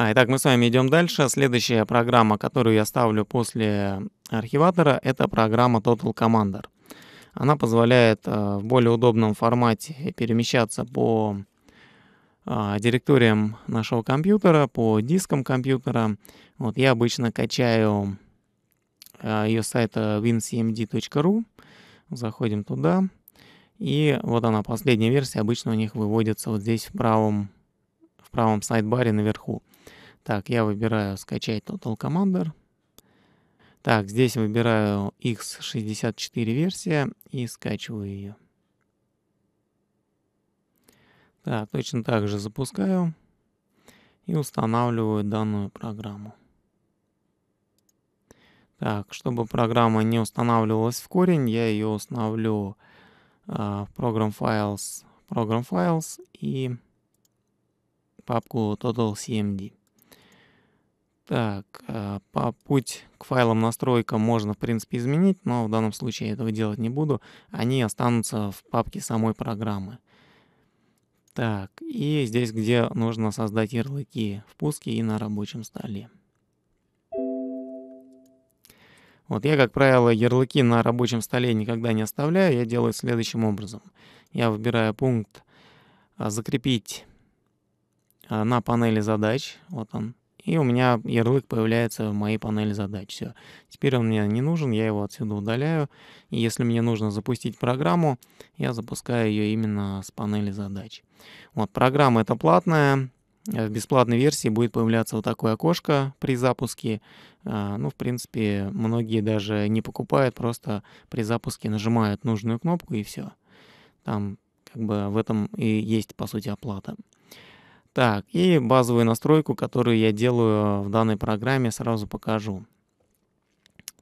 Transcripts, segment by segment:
Итак, мы с вами идем дальше. Следующая программа, которую я ставлю после архиватора, это программа Total Commander. Она позволяет в более удобном формате перемещаться по директориям нашего компьютера, по дискам компьютера. Вот я обычно качаю ее с сайта wincmd.ru. Заходим туда. И вот она, последняя версия. Обычно у них выводится вот здесь в правом сайдбаре наверху. Так, я выбираю «Скачать Total Commander». Так, здесь выбираю x64 версия и скачиваю ее. Так, точно так же запускаю и устанавливаю данную программу. Так, чтобы программа не устанавливалась в корень, я ее установлю в Program Files и папку Total CMD. Так, путь к файлам настройка можно, в принципе, изменить, но в данном случае я этого делать не буду. Они останутся в папке самой программы. Так, и здесь, где нужно создать ярлыки в пуске и на рабочем столе. Вот я, как правило, ярлыки на рабочем столе никогда не оставляю. Я делаю следующим образом. Я выбираю пункт «Закрепить» на панели задач. Вот он. И у меня ярлык появляется в моей панели задач. Все. Теперь он мне не нужен, я его отсюда удаляю. И если мне нужно запустить программу, я запускаю ее именно с панели задач. Вот, программа эта платная. В бесплатной версии будет появляться вот такое окошко при запуске. Ну, в принципе, многие даже не покупают, просто при запуске нажимают нужную кнопку и все. Там как бы в этом и есть, по сути, оплата. Так, и базовую настройку, которую я делаю в данной программе, сразу покажу.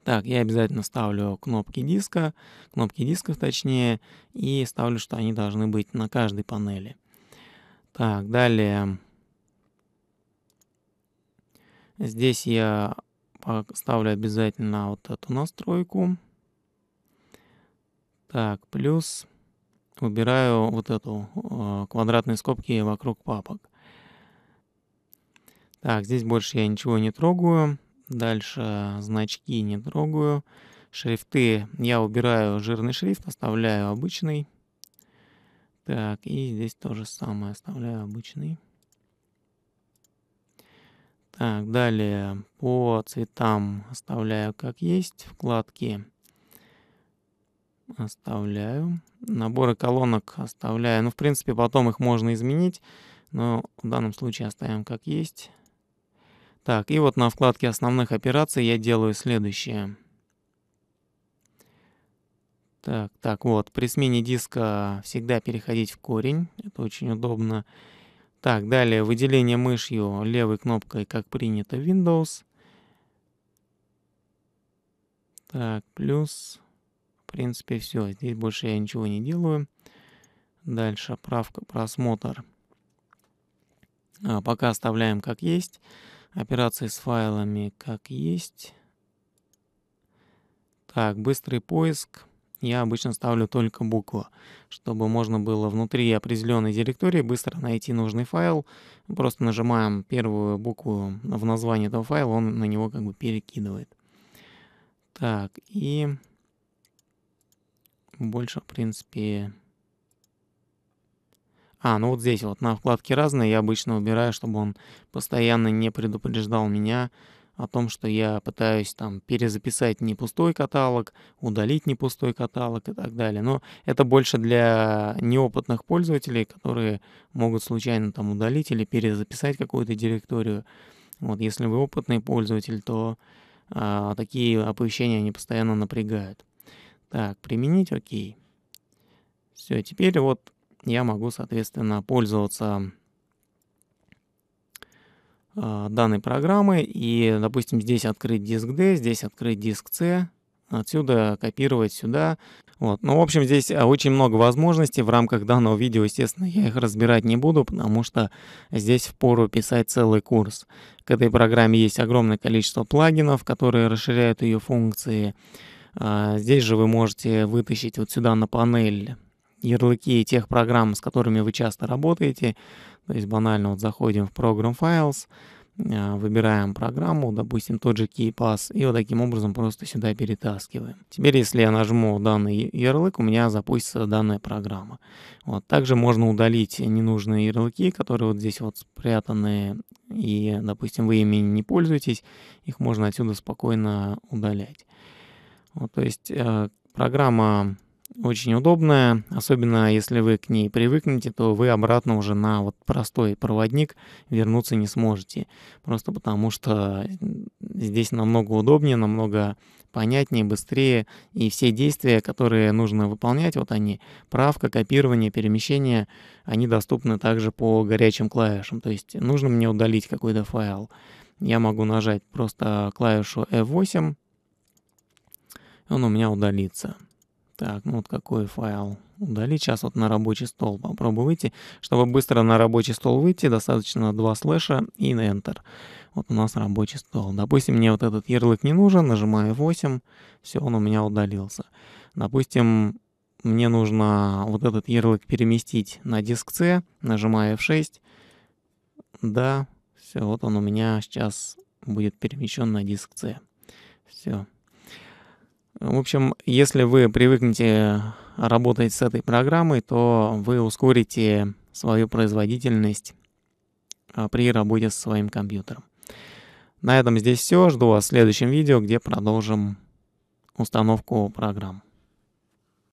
Так, я обязательно ставлю кнопки дисков точнее, и ставлю, что они должны быть на каждой панели. Так, далее. Здесь я ставлю обязательно вот эту настройку. Так, плюс убираю вот эту квадратные скобки вокруг папок. Так, здесь больше я ничего не трогаю. Дальше значки не трогаю. Шрифты я убираю, жирный шрифт, оставляю обычный. Так, и здесь то же самое, оставляю обычный. Так, далее по цветам оставляю как есть. Вкладки оставляю. Наборы колонок оставляю. Ну, в принципе, потом их можно изменить. Но в данном случае оставим как есть. Так, и вот на вкладке основных операций я делаю следующее. Так, вот. При смене диска всегда переходить в корень. Это очень удобно. Так, далее выделение мышью левой кнопкой, как принято в Windows. Так, плюс. В принципе, все. Здесь больше я ничего не делаю. Дальше правка, просмотр. Пока оставляем как есть. Операции с файлами как есть. Так, быстрый поиск. Я обычно ставлю только букву, чтобы можно было внутри определенной директории быстро найти нужный файл. Просто нажимаем первую букву в названии этого файла, он на него как бы перекидывает. Так, и больше, в принципе... ну вот здесь вот на вкладке «Разные» я обычно убираю, чтобы он постоянно не предупреждал меня о том, что я пытаюсь там перезаписать не пустой каталог, удалить не пустой каталог и так далее. Но это больше для неопытных пользователей, которые могут случайно там удалить или перезаписать какую-то директорию. Вот, если вы опытный пользователь, то такие оповещения они постоянно напрягают. Так, применить, окей. Все, теперь вот я могу, соответственно, пользоваться данной программы и, допустим, здесь открыть диск D, здесь открыть диск C, отсюда копировать сюда. Вот. Ну, в общем, здесь очень много возможностей. В рамках данного видео, естественно, я их разбирать не буду, потому что здесь впору писать целый курс. К этой программе есть огромное количество плагинов, которые расширяют ее функции. Здесь же вы можете вытащить вот сюда на панель ярлыки тех программ, с которыми вы часто работаете. То есть банально вот заходим в Program Files, выбираем программу, допустим, тот же KeyPass, и вот таким образом просто сюда перетаскиваем. Теперь, если я нажму данный ярлык, у меня запустится данная программа. Вот. Также можно удалить ненужные ярлыки, которые вот здесь вот спрятаны, и, допустим, вы ими не пользуетесь, их можно отсюда спокойно удалять. Вот. То есть программа очень удобная, особенно если вы к ней привыкнете, то вы обратно уже на вот простой проводник вернуться не сможете. Просто потому что здесь намного удобнее, намного понятнее, быстрее. И все действия, которые нужно выполнять, вот они, правка, копирование, перемещение, они доступны также по горячим клавишам. То есть нужно мне удалить какой-то файл. Я могу нажать просто клавишу F8, и он у меня удалится. Так, ну вот какой файл удалить. Сейчас вот на рабочий стол попробую выйти. Чтобы быстро на рабочий стол выйти, достаточно 2 слэша и Enter. Вот у нас рабочий стол. Допустим, мне вот этот ярлык не нужен. Нажимаю F8. Все, он у меня удалился. Допустим, мне нужно вот этот ярлык переместить на диск C. Нажимаю F6. Да, все, вот он у меня сейчас будет перемещен на диск C. Все. В общем, если вы привыкнете работать с этой программой, то вы ускорите свою производительность при работе со своим компьютером. На этом здесь все. Жду вас в следующем видео, где продолжим установку программ.